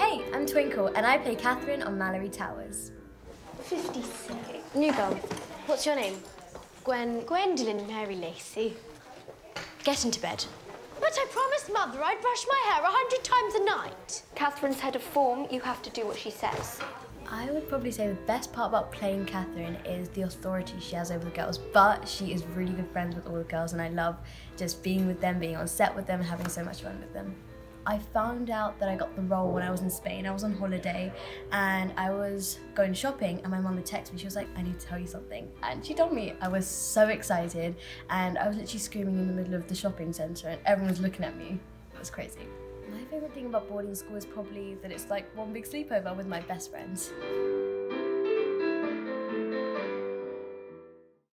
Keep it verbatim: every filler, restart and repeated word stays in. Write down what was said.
Hey, I'm Twinkle and I play Katherine on Malory Towers. fifty-six. New girl, what's your name? Gwen... Gwendolyn Mary Lacy. Get into bed. But I promised Mother I'd brush my hair a hundred times a night. Katherine's head of form, you have to do what she says. I would probably say the best part about playing Katherine is the authority she has over the girls, but she is really good friends with all the girls and I love just being with them, being on set with them and having so much fun with them. I found out that I got the role when I was in Spain. I was on holiday and I was going shopping and my mum would text me. She was like, I need to tell you something. And she told me. I was so excited and I was literally screaming in the middle of the shopping centre and everyone was looking at me. It was crazy. My favourite thing about boarding school is probably that it's like one big sleepover with my best friends.